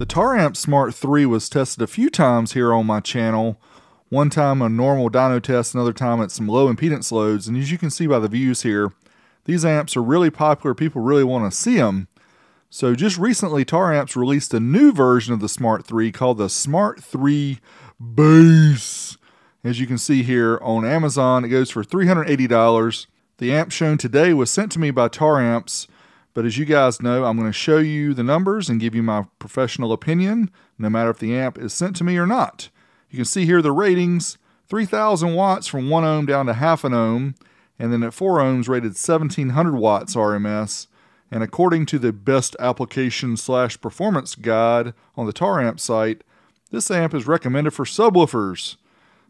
The Taramps Smart 3 was tested a few times here on my channel. One time a normal dyno test, another time at some low impedance loads, and as you can see by the views here, these amps are really popular. People really want to see them. So just recently, Taramps released a new version of the Smart 3 called the Smart 3 Base. As you can see here on Amazon, it goes for $380. The amp shown today was sent to me by Taramps, but as you guys know, I'm going to show you the numbers and give you my professional opinion, no matter if the amp is sent to me or not. You can see here the ratings, 3,000 watts from 1 ohm down to half an ohm, and then at 4 ohms rated 1,700 watts RMS. And according to the best application / performance guide on the Taramp site, this amp is recommended for subwoofers.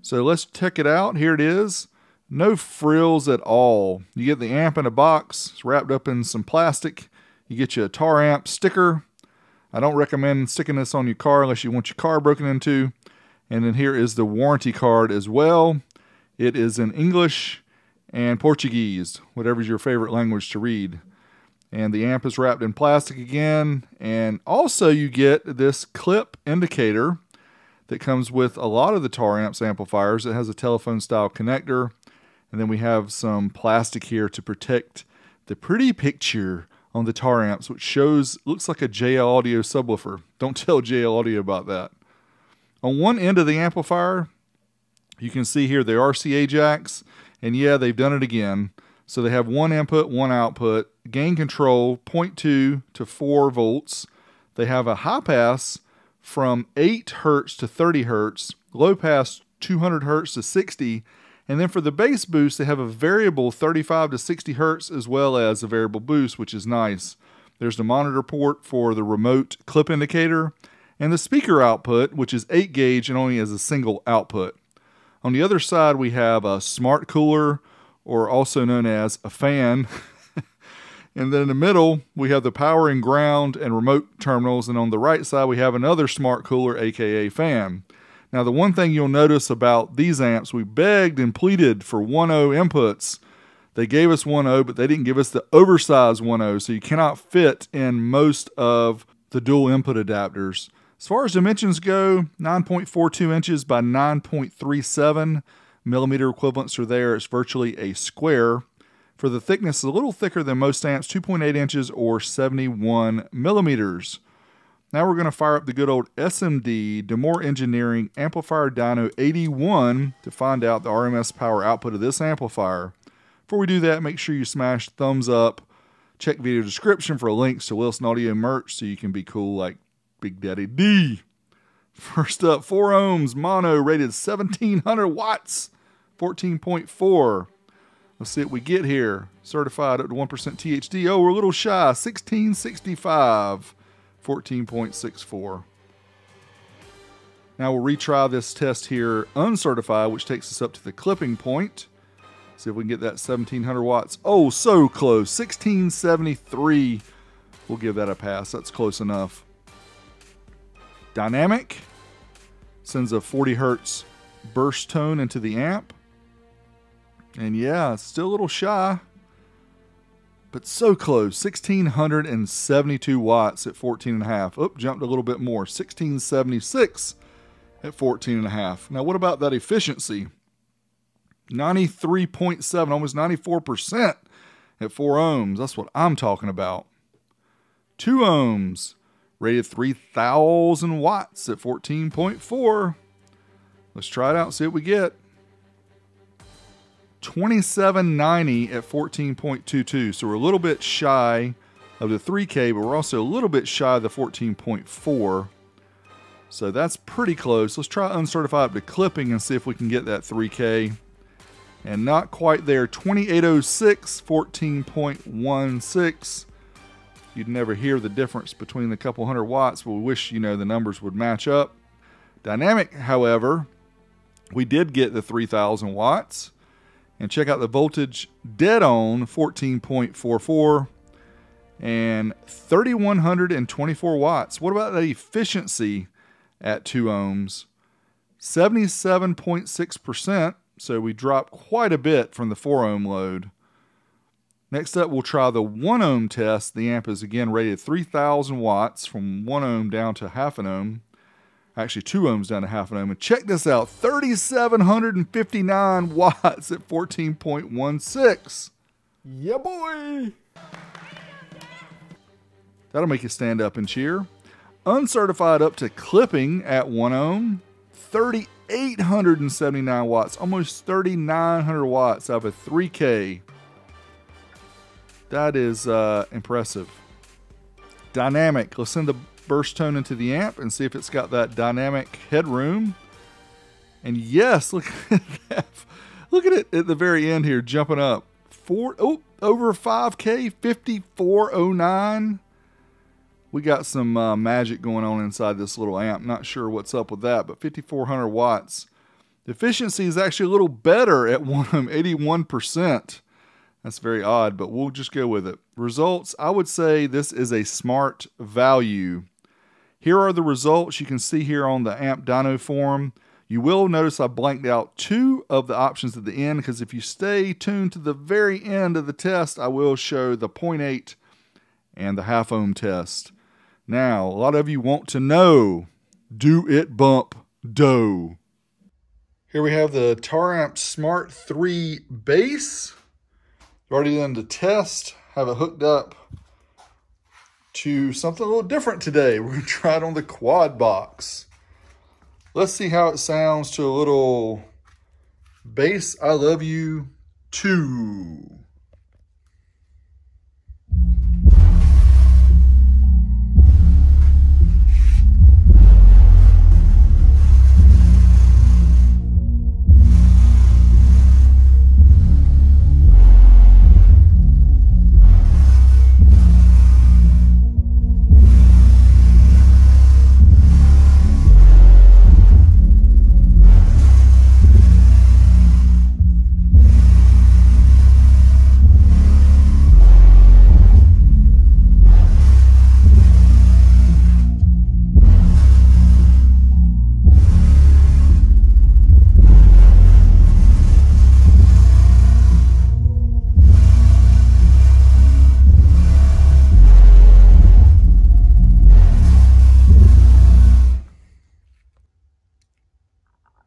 So let's check it out. Here it is. No frills at all. You get the amp in a box. It's wrapped up in some plastic. You get your Taramp sticker. I don't recommend sticking this on your car unless you want your car broken into. And then here is the warranty card as well. It is in English and Portuguese, whatever's your favorite language to read. And the amp is wrapped in plastic again. And also you get this clip indicator that comes with a lot of the Taramps amplifiers. It has a telephone style connector. And then we have some plastic here to protect the pretty picture on the Taramps, which looks like a JL Audio subwoofer. Don't tell JL Audio about that. On one end of the amplifier, you can see here the RCA jacks. And yeah, they've done it again. So they have one input, one output, gain control, 0.2 to 4 volts. They have a high pass from 8 hertz to 30 hertz, low pass 200 hertz to 60, and then for the bass boost, they have a variable 35 to 60 hertz as well as a variable boost, which is nice. There's the monitor port for the remote clip indicator, and the speaker output, which is 8 gauge and only has a single output. On the other side, we have a smart cooler, or also known as a fan. And then in the middle, we have the power and ground and remote terminals. And on the right side, we have another smart cooler, AKA fan. Now, the one thing you'll notice about these amps, we begged and pleaded for 1.0 inputs. They gave us 1.0, but they didn't give us the oversized 1.0. So you cannot fit in most of the dual input adapters. As far as dimensions go, 9.42 inches by 9.37 millimeter equivalents are there. It's virtually a square. For the thickness, it's a little thicker than most amps, 2.8 inches or 71 millimeters. Now we're going to fire up the good old SMD Damore Engineering Amplifier Dyno 81 to find out the RMS power output of this amplifier. Before we do that, make sure you smash thumbs up, check video description for links to Wilson Audio merch so you can be cool like Big Daddy D. First up, 4 ohms mono rated 1,700 watts, 14.4. Let's see what we get here. Certified up to 1% THD. Oh, we're a little shy. 1665, 14.64. Now we'll retry this test here uncertified, which takes us up to the clipping point. See if we can get that 1,700 watts. Oh, so close. 1673. We'll give that a pass. That's close enough. Dynamic. Sends a 40 hertz burst tone into the amp. And yeah, still a little shy, but so close. 1,672 watts at 14.5. Oop, jumped a little bit more. 1,676 at 14.5. Now, what about that efficiency? 93.7, almost 94% at 4 ohms. That's what I'm talking about. 2 ohms, rated 3,000 watts at 14.4. Let's try it out, see what we get. 2790 at 14.22. So we're a little bit shy of the 3K, but we're also a little bit shy of the 14.4. So that's pretty close. Let's try uncertified up to clipping and see if we can get that 3K. And not quite there. 2806, 14.16. You'd never hear the difference between the couple hundred watts, but we wish, you know, the numbers would match up. Dynamic, however, we did get the 3,000 watts. And check out the voltage dead on, 14.44 and 3,124 watts. What about the efficiency at 2 ohms? 77.6%. So we dropped quite a bit from the 4 ohm load. Next up, we'll try the 1 ohm test. The amp is again rated 3,000 watts from 1 ohm down to half an ohm. Actually, 2 ohms down to half an ohm. And check this out, 3,759 watts at 14.16. Yeah, boy! That'll make you stand up and cheer. Uncertified up to clipping at 1 ohm, 3,879 watts, almost 3,900 watts out of a 3K. That is impressive. Dynamic. Let's send the burst tone into the amp and see if it's got that dynamic headroom. And yes, look at that. Look at it at the very end here, jumping up. Over 5K, 5409. We got some magic going on inside this little amp. Not sure what's up with that, but 5,400 watts. The efficiency is actually a little better at 1 ohm, 81%. That's very odd, but we'll just go with it. Results, I would say this is a smart value. Here are the results you can see here on the amp dyno form. You will notice I blanked out 2 of the options at the end, because if you stay tuned to the very end of the test, I will show the 0.8 and the half ohm test. Now, a lot of you want to know, do it bump dough? Here we have the Taramps Smart 3 bass. Already done the test, have it hooked up to something a little different today. We're gonna try it on the quad box. Let's see how it sounds to a little bass I Love You 2.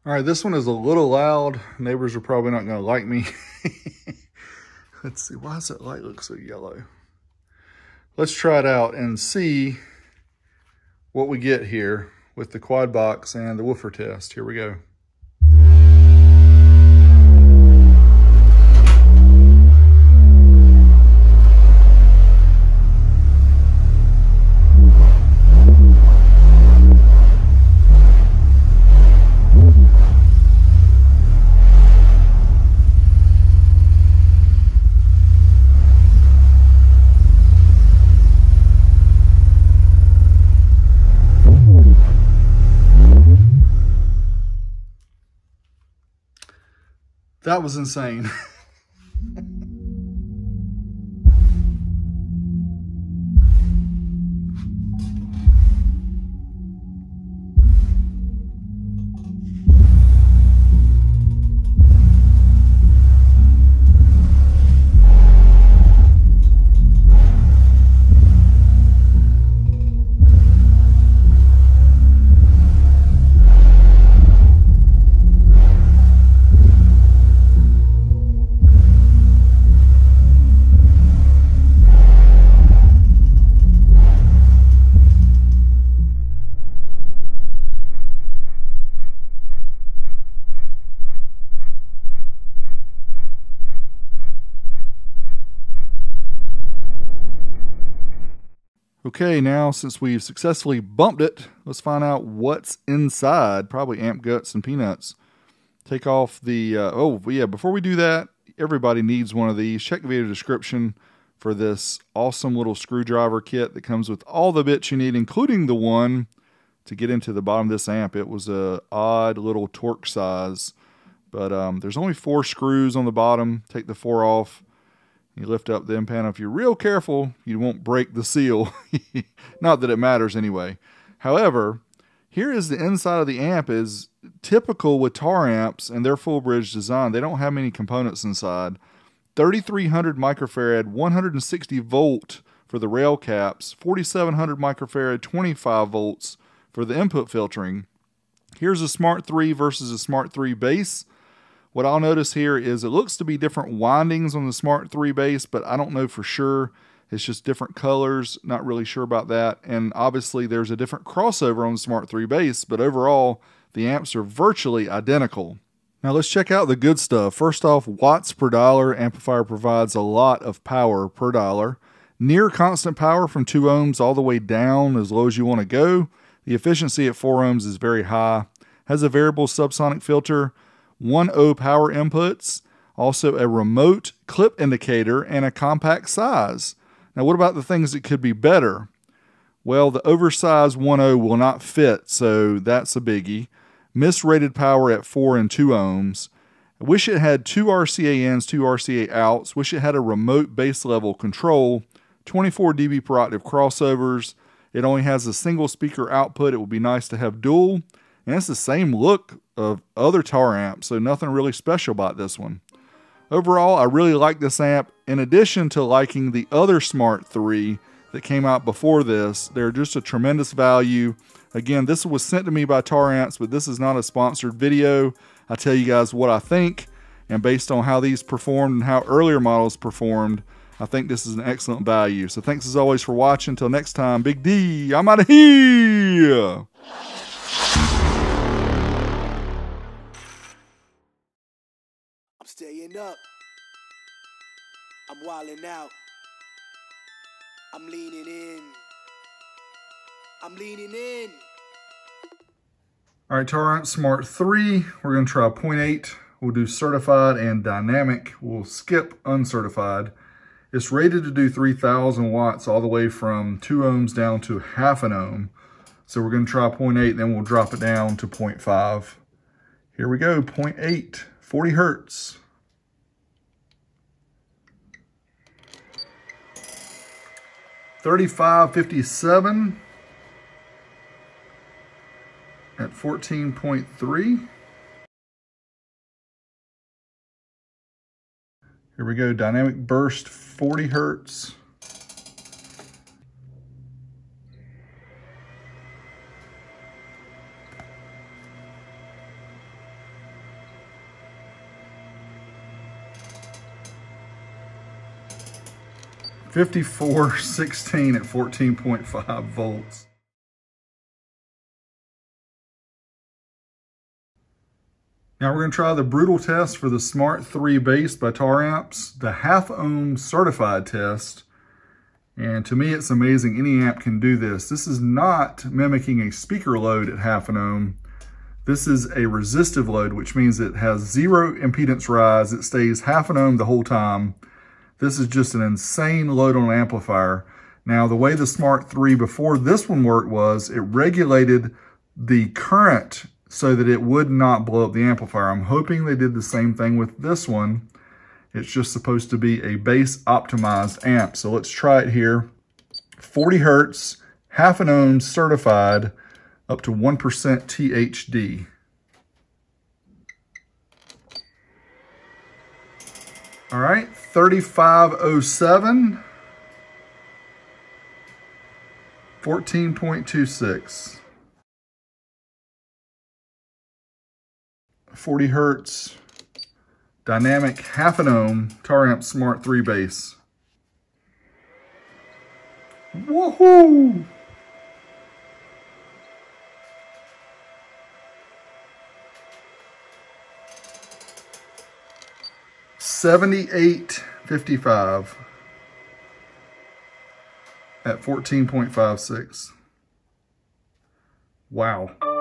All right, this one is a little loud. Neighbors are probably not gonna like me. Let's see, why does that light look so yellow? Let's try it out and see what we get here with the quad box and the woofer test. Here we go. That was insane. Okay, now since we've successfully bumped it, let's find out what's inside. Probably amp guts and peanuts. Take off the, oh yeah, before we do that, everybody needs one of these. Check the video description for this awesome little screwdriver kit that comes with all the bits you need, including the one to get into the bottom of this amp. It was an odd little Torx size, but there's only 4 screws on the bottom. Take the 4 off. You lift up the end panel. If you're real careful, you won't break the seal. Not that it matters anyway. However, here is the inside of the amp is typical with Taramps and their full bridge design. They don't have many components inside. 3,300 microfarad, 160 volt for the rail caps, 4,700 microfarad, 25 volts for the input filtering. Here's a Smart 3 versus a Smart 3 base. What I'll notice here is it looks to be different windings on the Smart 3 base, but I don't know for sure. It's just different colors, not really sure about that. And obviously there's a different crossover on the Smart 3 base, but overall the amps are virtually identical. Now let's check out the good stuff. First off, watts per dollar. Amplifier provides a lot of power per dollar. Near constant power from 2 ohms all the way down as low as you want to go. The efficiency at 4 ohms is very high. Has a variable subsonic filter, 1.0 power inputs, also a remote clip indicator, and a compact size. Now what about the things that could be better? Well, the oversized 1.0 will not fit, so that's a biggie. Misrated power at 4 and 2 ohms. I wish it had 2 RCA ins, 2 RCA outs. Wish it had a remote base level control. 24 dB per octave crossovers. It only has a single speaker output. It would be nice to have dual. And it's the same look of other Taramps, so nothing really special about this one. Overall, I really like this amp. In addition to liking the other Smart 3 that came out before this, they're just a tremendous value. Again, this was sent to me by Taramps, but this is not a sponsored video. I tell you guys what I think, and based on how these performed and how earlier models performed, I think this is an excellent value. So thanks as always for watching. Until next time, Big D, I'm out of here. I'm staying up. I'm wilding out. I'm leaning in. I'm leaning in. All right, Taramps Smart 3. We're going to try 0.8. We'll do certified and dynamic. We'll skip uncertified. It's rated to do 3,000 watts all the way from 2 ohms down to 0.5 ohm. So we're going to try 0.8, then we'll drop it down to 0.5. Here we go, 0.8, 40 hertz. $35.57 at 14.3. Here we go, dynamic burst, 40 hertz. $54.16 at 14.5 volts. Now we're going to try the brutal test for the Smart 3 base by Taramps, the 0.5 ohm certified test. And to me, it's amazing any amp can do this. This is not mimicking a speaker load at 0.5 ohm. This is a resistive load, which means it has zero impedance rise. It stays 0.5 ohm the whole time. This is just an insane load on an amplifier. Now, the way the Smart 3 before this one worked was it regulated the current so that it would not blow up the amplifier. I'm hoping they did the same thing with this one. It's just supposed to be a bass optimized amp. So let's try it here. 40 hertz, 0.5 ohm certified, up to 1% THD. All right, 35.07, 14.26, 40 hertz, dynamic 0.5 ohm, Taramps Smart 3 bass. Woohoo! $78.55 at 14.56. Wow.